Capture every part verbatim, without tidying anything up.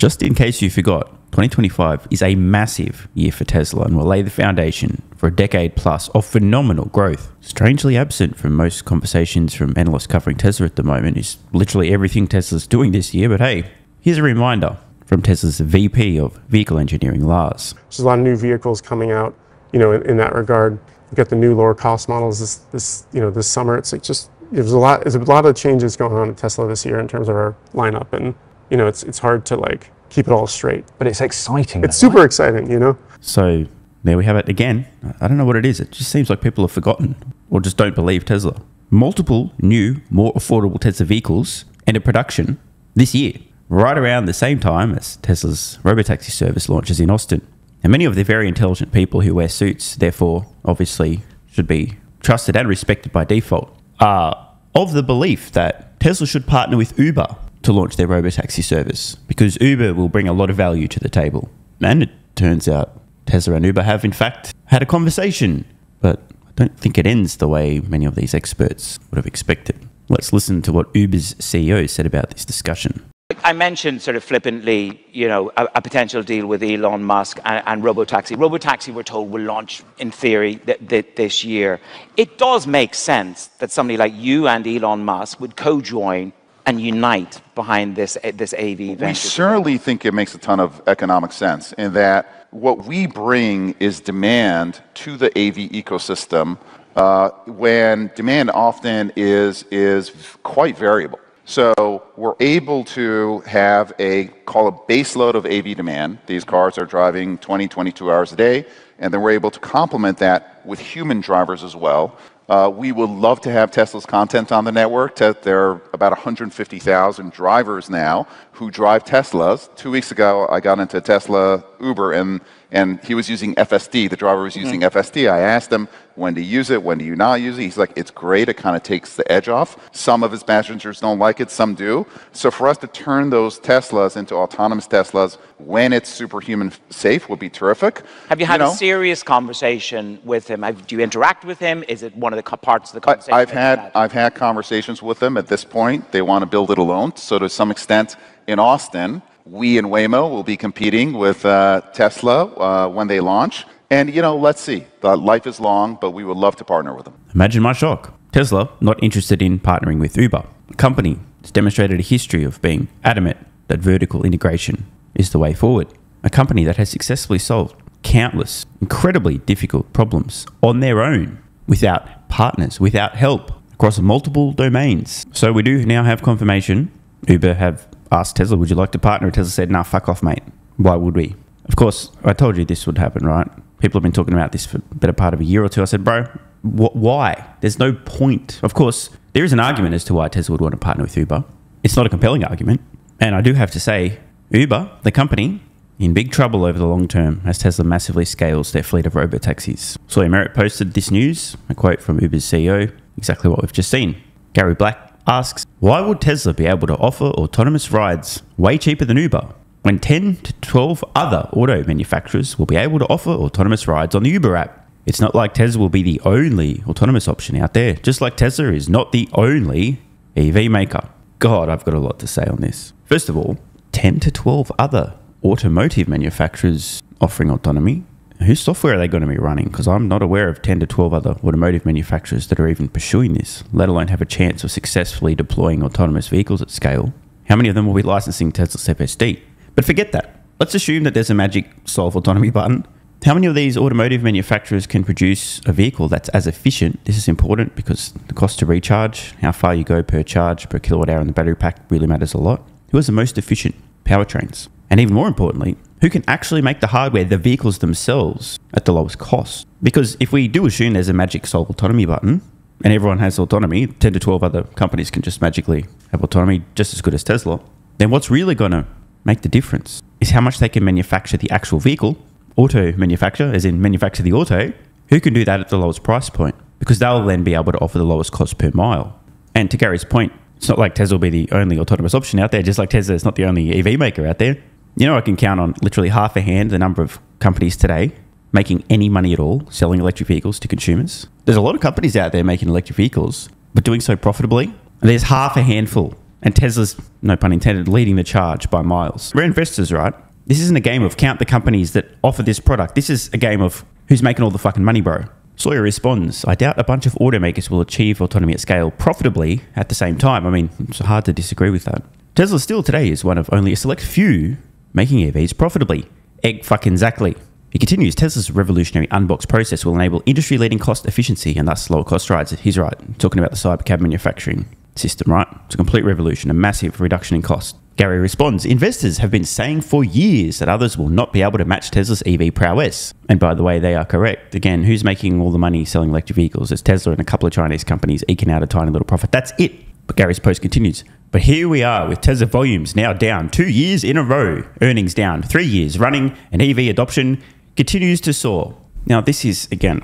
Just in case you forgot, twenty twenty-five is a massive year for Tesla and will lay the foundation for a decade plus of phenomenal growth. Strangely absent from most conversations from analysts covering Tesla at the moment is literally everything Tesla's doing this year, but hey, here's a reminder from Tesla's V P of Vehicle Engineering, Lars. There's a lot of new vehicles coming out, you know, in, in that regard. We've got the new lower cost models this, this, you know, this summer. It's like just, there's a lot, there's a lot of changes going on at Tesla this year in terms of our lineup, and you know, it's, it's hard to like keep it all straight. But it's exciting. It's though, super right? exciting, you know? So there we have it again. I don't know what it is. It just seems like people have forgotten or just don't believe Tesla. Multiple new, more affordable Tesla vehicles enter production this year, right around the same time as Tesla's RoboTaxi service launches in Austin. And many of the very intelligent people who wear suits, therefore, obviously should be trusted and respected by default, are of the belief that Tesla should partner with Uber to launch their RoboTaxi service, because Uber will bring a lot of value to the table. And it turns out Tesla and Uber have in fact had a conversation, but I don't think it ends the way many of these experts would have expected. Let's listen to what Uber's C E O said about this discussion. I mentioned sort of flippantly, you know, a, a potential deal with Elon Musk and, and RoboTaxi. RoboTaxi, we're told, will launch in theory th th this year. It does make sense that somebody like you and Elon Musk would co-join and unite behind this, this A V venture. We certainly think it makes a ton of economic sense in that what we bring is demand to the A V ecosystem uh, when demand often is, is quite variable. So we're able to have a, call a baseload of A V demand. These cars are driving twenty, twenty-two hours a day, and then we're able to complement that with human drivers as well. Uh, we would love to have Tesla's content on the network. Te there are about one hundred fifty thousand drivers now who drive Teslas. Two weeks ago, I got into Tesla Uber, and, and he was using F S D. The driver was using mm-hmm. F S D. I asked him, when do you use it? When do you not use it? He's like, it's great. It kind of takes the edge off. Some of his passengers don't like it. Some do. So for us to turn those Teslas into autonomous Teslas when it's superhuman safe would be terrific. Have you had you know, a serious conversation with him? Have, do you interact with him? Is it one of the parts of the conversation? I've had, had I've had conversations with them. At this point, they want to build it alone. So to some extent, in Austin, we and Waymo will be competing with uh, Tesla uh, when they launch. And you know, let's see. The life is long, but we would love to partner with them. Imagine my shock. Tesla not interested in partnering with Uber. The company has demonstrated a history of being adamant that vertical integration is the way forward. A company that has successfully solved countless incredibly difficult problems on their own, without partners, without help, across multiple domains. So we do now have confirmation. Uber have asked Tesla, would you like to partner? Tesla said, nah, fuck off, mate. Why would we? Of course, I told you this would happen, right? People have been talking about this for the better part of a year or two. I said, bro, wh why? There's no point. Of course, there is an argument as to why Tesla would want to partner with Uber. It's not a compelling argument. And I do have to say, Uber, the company, in big trouble over the long term as Tesla massively scales their fleet of robo-taxis. Sawyer Merritt posted this news, a quote from Uber's C E O, exactly what we've just seen. Gary Black asks, why would Tesla be able to offer autonomous rides way cheaper than Uber when ten to twelve other auto manufacturers will be able to offer autonomous rides on the Uber app? It's not like Tesla will be the only autonomous option out there, just like Tesla is not the only E V maker. God, I've got a lot to say on this. First of all, ten to twelve other automotive manufacturers offering autonomy. Whose software are they going to be running? Because I'm not aware of ten to twelve other automotive manufacturers that are even pursuing this, let alone have a chance of successfully deploying autonomous vehicles at scale. How many of them will be licensing Tesla's F S D? But forget that. Let's assume that there's a magic solve autonomy button. How many of these automotive manufacturers can produce a vehicle that's as efficient? This is important because the cost to recharge, how far you go per charge, per kilowatt hour in the battery pack really matters a lot. Who has the most efficient powertrains? And even more importantly, who can actually make the hardware, the vehicles themselves, at the lowest cost? Because if we do assume there's a magic solve autonomy button and everyone has autonomy, ten to twelve other companies can just magically have autonomy just as good as Tesla, then what's really going to make the difference is how much they can manufacture the actual vehicle, auto manufacture, as in manufacture the auto, who can do that at the lowest price point? Because they'll then be able to offer the lowest cost per mile. And to Gary's point, it's not like Tesla will be the only autonomous option out there, just like Tesla is not the only E V maker out there. You know, I can count on literally half a hand the number of companies today making any money at all selling electric vehicles to consumers. There's a lot of companies out there making electric vehicles, but doing so profitably. There's half a handful And Tesla's, no pun intended, leading the charge by miles. We're investors, right? This isn't a game of count the companies that offer this product. This is a game of who's making all the fucking money, bro. Sawyer responds, I doubt a bunch of automakers will achieve autonomy at scale profitably at the same time. I mean, it's hard to disagree with that. Tesla still today is one of only a select few making E Vs profitably. Egg fucking exactly. He continues, Tesla's revolutionary unbox process will enable industry-leading cost efficiency and thus lower cost rides. He's right, talking about the Cybercab manufacturing system, right? It's a complete revolution, a massive reduction in cost. Gary responds, investors have been saying for years that others will not be able to match Tesla's E V prowess. And by the way, they are correct. Again, who's making all the money selling electric vehicles? It's Tesla and a couple of Chinese companies eking out a tiny little profit. That's it. But Gary's post continues. But here we are with Tesla volumes now down two years in a row, earnings down three years running, and E V adoption continues to soar. Now this is, again,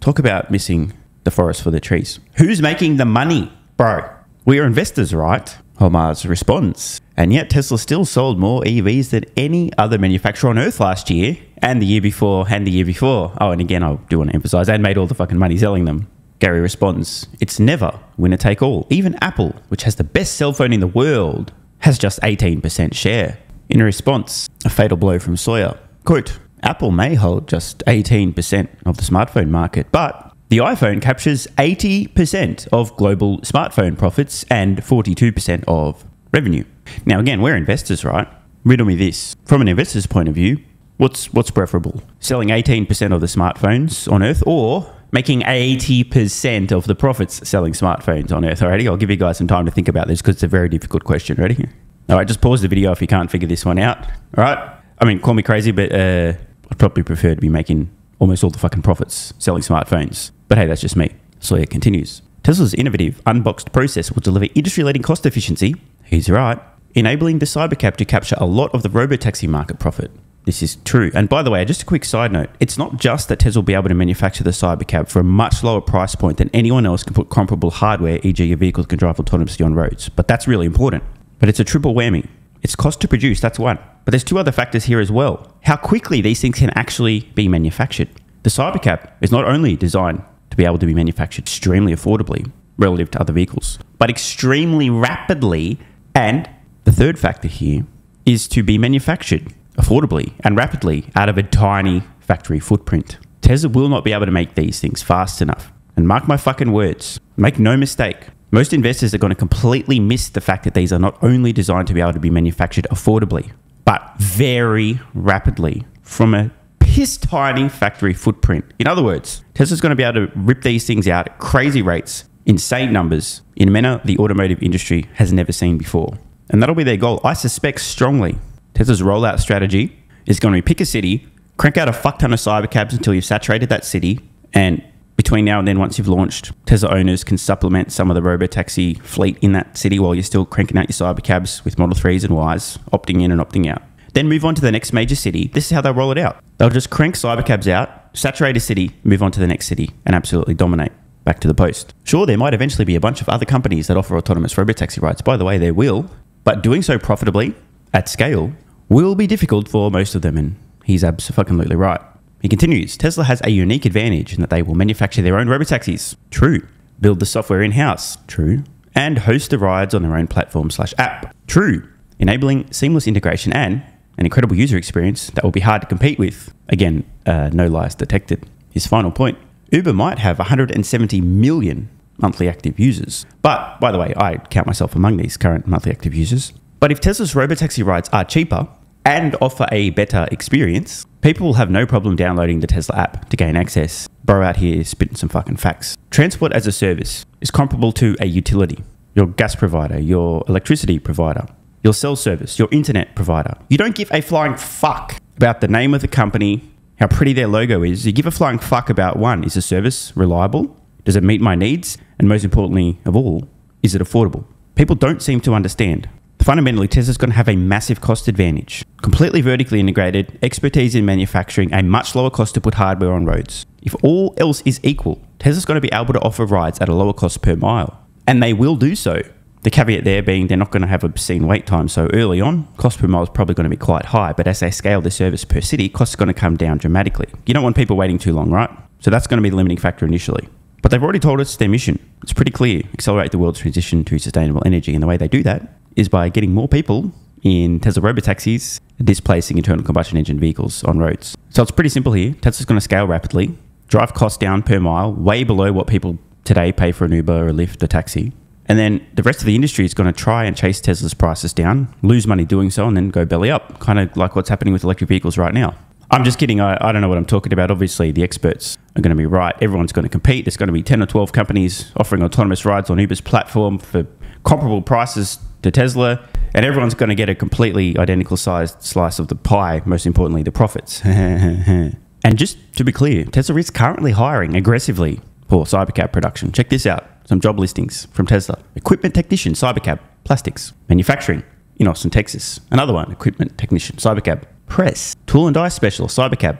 talk about missing the forest for the trees. Who's making the money, bro? We are investors, right? Omar's response. And yet Tesla still sold more E Vs than any other manufacturer on earth last year, and the year before, and the year before. Oh, and again, I do want to emphasize, they made all the fucking money selling them. Gary responds, it's never winner take all. Even Apple, which has the best cell phone in the world, has just eighteen percent share. In response, a fatal blow from Sawyer. Quote, Apple may hold just eighteen percent of the smartphone market, but the iPhone captures eighty percent of global smartphone profits and forty-two percent of revenue. Now again, we're investors, right? Riddle me this. From an investor's point of view, what's what's preferable? Selling eighteen percent of the smartphones on Earth or making eighty percent of the profits selling smartphones on Earth? Alrighty, I'll give you guys some time to think about this because it's a very difficult question. Ready? Alright, just pause the video if you can't figure this one out. Alright? I mean, call me crazy, but uh, I'd probably prefer to be making almost all the fucking profits selling smartphones. But hey, that's just me. Sawyer continues. Tesla's innovative unboxed process will deliver industry-leading cost efficiency, he's right, enabling the Cybercab to capture a lot of the RoboTaxi market profit. This is true. And by the way, just a quick side note, it's not just that Tesla will be able to manufacture the Cybercab for a much lower price point than anyone else can put comparable hardware, for example your vehicles can drive autonomously on roads. But that's really important. But it's a triple whammy. It's cost to produce, that's one. But there's two other factors here as well. How quickly these things can actually be manufactured. The Cybercab is not only designed to be able to be manufactured extremely affordably relative to other vehicles, but extremely rapidly. And the third factor here is to be manufactured affordably and rapidly out of a tiny factory footprint. Tesla will not be able to make these things fast enough. And mark my fucking words, make no mistake, most investors are going to completely miss the fact that these are not only designed to be able to be manufactured affordably, but very rapidly from a his tiny factory footprint. In other words, Tesla's going to be able to rip these things out at crazy rates, insane numbers, in a manner the automotive industry has never seen before. And that'll be their goal. I suspect strongly Tesla's rollout strategy is going to be pick a city, crank out a fuck ton of Cybercabs until you've saturated that city, and between now and then, once you've launched, Tesla owners can supplement some of the robotaxi fleet in that city while you're still cranking out your Cybercabs with Model threes and Ys, opting in and opting out. Then move on to the next major city. This is how they'll roll it out. They'll just crank Cybercabs out, saturate a city, move on to the next city, and absolutely dominate. Back to the post. Sure, there might eventually be a bunch of other companies that offer autonomous robotaxi rides. By the way, there will. But doing so profitably, at scale, will be difficult for most of them. And he's abso-fucking-lutely right. He continues, Tesla has a unique advantage in that they will manufacture their own robotaxis. True. Build the software in-house. True. And host the rides on their own platform slash app. True. Enabling seamless integration and an incredible user experience that will be hard to compete with. Again, uh, no lies detected. His final point, Uber might have one hundred seventy million monthly active users. But, by the way, I count myself among these current monthly active users. But if Tesla's robotaxi rides are cheaper and offer a better experience, people will have no problem downloading the Tesla app to gain access. Bro out here is spitting some fucking facts. Transport as a service is comparable to a utility. Your gas provider, your electricity provider, your cell service, your internet provider. You don't give a flying fuck about the name of the company, how pretty their logo is. You give a flying fuck about one, is the service reliable? Does it meet my needs? And most importantly of all, is it affordable? People don't seem to understand. Fundamentally, Tesla's going to have a massive cost advantage. Completely vertically integrated, expertise in manufacturing, a much lower cost to put hardware on roads. If all else is equal, Tesla's going to be able to offer rides at a lower cost per mile. And they will do so. The caveat there being they're not going to have obscene wait time, so early on, cost per mile is probably going to be quite high, but as they scale the service per city, costs are going to come down dramatically. You don't want people waiting too long, right? So that's going to be the limiting factor initially. But they've already told us their mission. It's pretty clear. Accelerate the world's transition to sustainable energy. And the way they do that is by getting more people in Tesla robotaxis, displacing internal combustion engine vehicles on roads. So it's pretty simple here. Tesla's going to scale rapidly, drive costs down per mile, way below what people today pay for an Uber, a Lyft, a taxi. And then the rest of the industry is going to try and chase Tesla's prices down, lose money doing so, and then go belly up, kind of like what's happening with electric vehicles right now. I'm just kidding. I, I don't know what I'm talking about. Obviously, the experts are going to be right. Everyone's going to compete. There's going to be ten or twelve companies offering autonomous rides on Uber's platform for comparable prices to Tesla. And everyone's going to get a completely identical sized slice of the pie, most importantly, the profits. And just to be clear, Tesla is currently hiring aggressively for Cybercab production. Check this out. Some job listings from Tesla. Equipment technician, Cybercab. Plastics. Manufacturing in Austin, Texas. Another one, equipment technician, Cybercab. Press, tool and die specialist, Cybercab.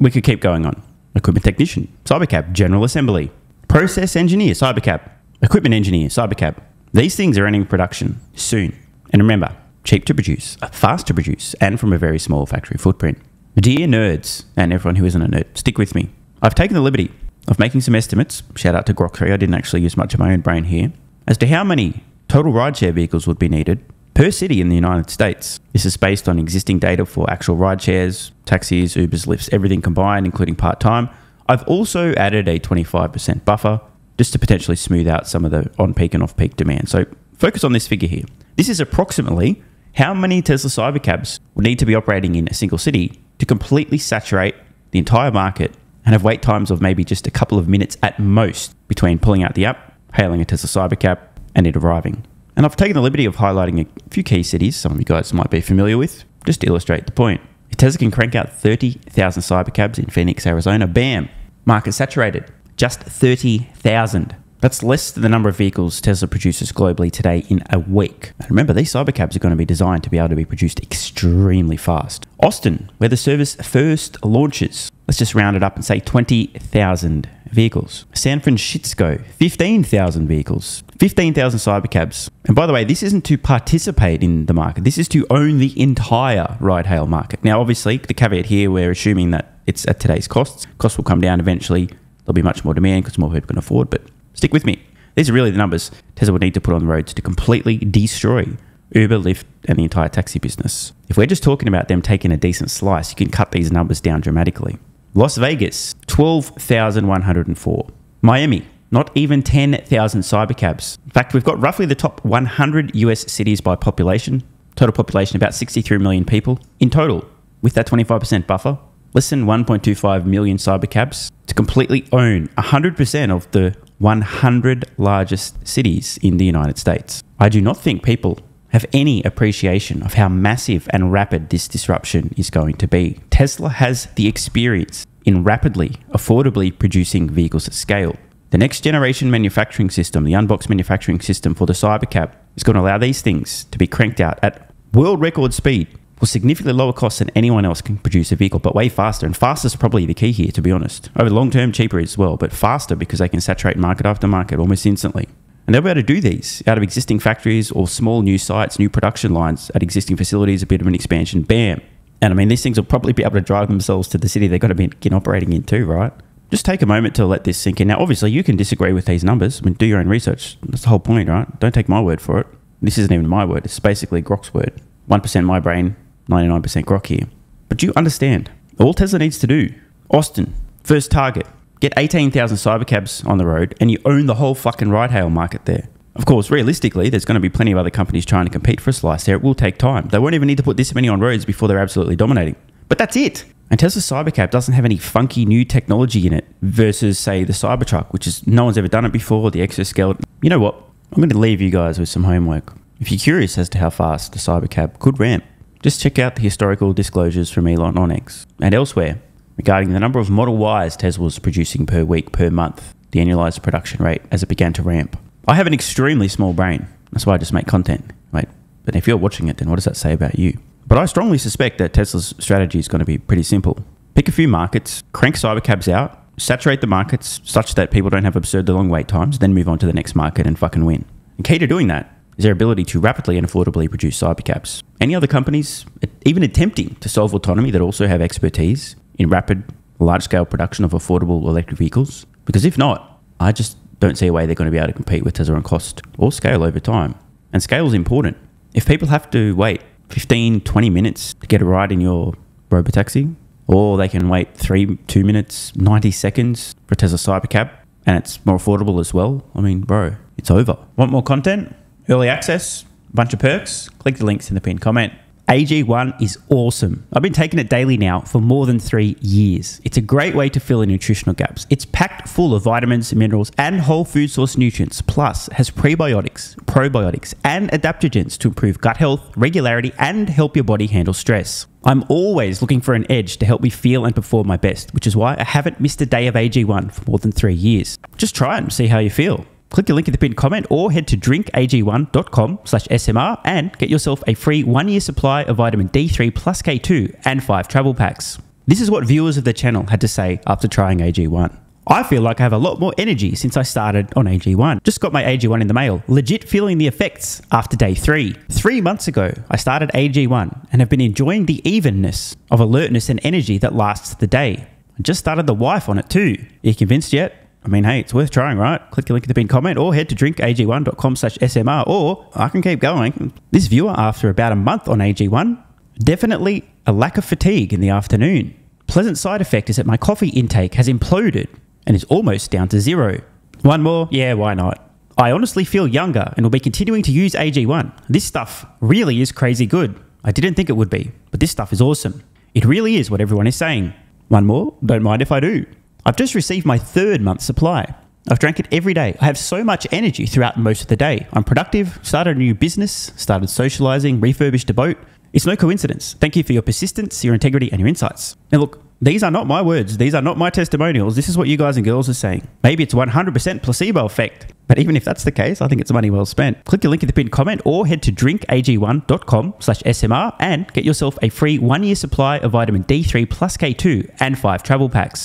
We could keep going on. Equipment technician, Cybercab. General assembly. Process engineer, Cybercab. Equipment engineer, Cybercab. These things are entering production soon. And remember, cheap to produce, fast to produce, and from a very small factory footprint. Dear nerds, and everyone who isn't a nerd, stick with me. I've taken the liberty of making some estimates, shout out to Grok three, I didn't actually use much of my own brain here, as to how many total rideshare vehicles would be needed per city in the United States. This is based on existing data for actual ride shares, taxis, Ubers, Lyfts, everything combined, including part-time. I've also added a twenty-five percent buffer just to potentially smooth out some of the on-peak and off-peak demand. So focus on this figure here. This is approximately how many Tesla Cybercabs would need to be operating in a single city to completely saturate the entire market and have wait times of maybe just a couple of minutes at most between pulling out the app, hailing a Tesla Cybercab, and it arriving. And I've taken the liberty of highlighting a few key cities some of you guys might be familiar with, just to illustrate the point. If Tesla can crank out thirty thousand Cybercabs in Phoenix, Arizona, bam, market saturated. Just thirty thousand. That's less than the number of vehicles Tesla produces globally today in a week. And remember, these Cybercabs are going to be designed to be able to be produced extremely fast. Austin, where the service first launches, let's just round it up and say twenty thousand vehicles. San Francisco, fifteen thousand vehicles, fifteen thousand Cybercabs. And by the way, this isn't to participate in the market. This is to own the entire ride-hail market. Now, obviously, the caveat here, we're assuming that it's at today's costs. Costs will come down eventually. There'll be much more demand because more people can afford, but stick with me. These are really the numbers Tesla would need to put on the roads to completely destroy Uber, Lyft, and the entire taxi business. If we're just talking about them taking a decent slice, you can cut these numbers down dramatically. Las Vegas, twelve thousand one hundred four. Miami, not even ten thousand Cybercabs. In fact, we've got roughly the top one hundred U S cities by population. Total population, about sixty-three million people. In total, with that twenty-five percent buffer, less than one point two five million Cybercabs to completely own one hundred percent of the one hundred largest cities in the United States. I do not think people have any appreciation of how massive and rapid this disruption is going to be. Tesla has the experience in rapidly, affordably producing vehicles at scale. The next generation manufacturing system, the unboxed manufacturing system for the Cybercab, is going to allow these things to be cranked out at world record speed for significantly lower costs than anyone else can produce a vehicle, but way faster. And faster is probably the key here, to be honest. Over the long term, cheaper as well, but faster because they can saturate market after market almost instantly. And they'll be able to do these out of existing factories or small new sites, new production lines at existing facilities, a bit of an expansion, bam. And I mean, these things will probably be able to drive themselves to the city they've got to begin operating in too, right? Just take a moment to let this sink in. Now, obviously, you can disagree with these numbers. I mean, do your own research. That's the whole point, right? Don't take my word for it. This isn't even my word. It's basically Grok's word. one percent my brain, ninety-nine percent Grok here. But you understand, all Tesla needs to do, Austin, first target, get eighteen thousand Cybercabs on the road and you own the whole fucking ride-hail market there. Of course, realistically, there's going to be plenty of other companies trying to compete for a slice there. It will take time. They won't even need to put this many on roads before they're absolutely dominating. But that's it. And Tesla Cybercab doesn't have any funky new technology in it versus, say, the Cybertruck, which is no one's ever done it before, the exoskeleton. You know what? I'm going to leave you guys with some homework. If you're curious as to how fast the Cybercab could ramp, just check out the historical disclosures from Elon on X and elsewhere regarding the number of Model Ys Tesla was producing per week, per month, the annualized production rate as it began to ramp. I have an extremely small brain. That's why I just make content, right? But if you're watching it, then what does that say about you? But I strongly suspect that Tesla's strategy is going to be pretty simple. Pick a few markets, crank Cybercabs out, saturate the markets such that people don't have absurdly long wait times, then move on to the next market and fucking win. And key to doing that is their ability to rapidly and affordably produce Cybercabs. Any other companies, even attempting to solve autonomy, that also have expertise in rapid, large-scale production of affordable electric vehicles? Because if not, I just don't see a way they're going to be able to compete with Tesla on cost or scale over time. And scale is important. If people have to wait fifteen, twenty minutes to get a ride in your RoboTaxi, or they can wait three, two minutes, ninety seconds for Tesla Cybercab, and it's more affordable as well. I mean, bro, it's over. Want more content? Early access? Bunch of perks? Click the links in the pinned comment. A G one is awesome. I've been taking it daily now for more than three years. It's a great way to fill in nutritional gaps. It's packed full of vitamins, minerals, and whole food source nutrients. Plus, it has prebiotics, probiotics, and adaptogens to improve gut health, regularity, and help your body handle stress. I'm always looking for an edge to help me feel and perform my best, which is why I haven't missed a day of A G one for more than three years. Just try it and see how you feel. Click the link in the pinned comment or head to drink A G one dot com slash S M R and get yourself a free one-year supply of vitamin D three plus K two and five travel packs. This is what viewers of the channel had to say after trying A G one. I feel like I have a lot more energy since I started on A G one. Just got my A G one in the mail, legit feeling the effects after day three. Three months ago, I started A G one and have been enjoying the evenness of alertness and energy that lasts the day. I just started the wife on it too. Are you convinced yet? I mean, hey, it's worth trying, right? Click the link in the pinned comment or head to drink A G one dot com slash S M R, or I can keep going. This viewer, after about a month on A G one, definitely a lack of fatigue in the afternoon. Pleasant side effect is that my coffee intake has imploded and is almost down to zero. One more? Yeah, why not? I honestly feel younger and will be continuing to use A G one. This stuff really is crazy good. I didn't think it would be, but this stuff is awesome. It really is what everyone is saying. One more? Don't mind if I do. I've just received my third month's supply. I've drank it every day. I have so much energy throughout most of the day. I'm productive, started a new business, started socializing, refurbished a boat. It's no coincidence. Thank you for your persistence, your integrity, and your insights. Now look, these are not my words. These are not my testimonials. This is what you guys and girls are saying. Maybe it's one hundred percent placebo effect. But even if that's the case, I think it's money well spent. Click the link in the pinned comment or head to drink A G one dot com slash S M R and get yourself a free one-year supply of vitamin D three plus K two and five travel packs.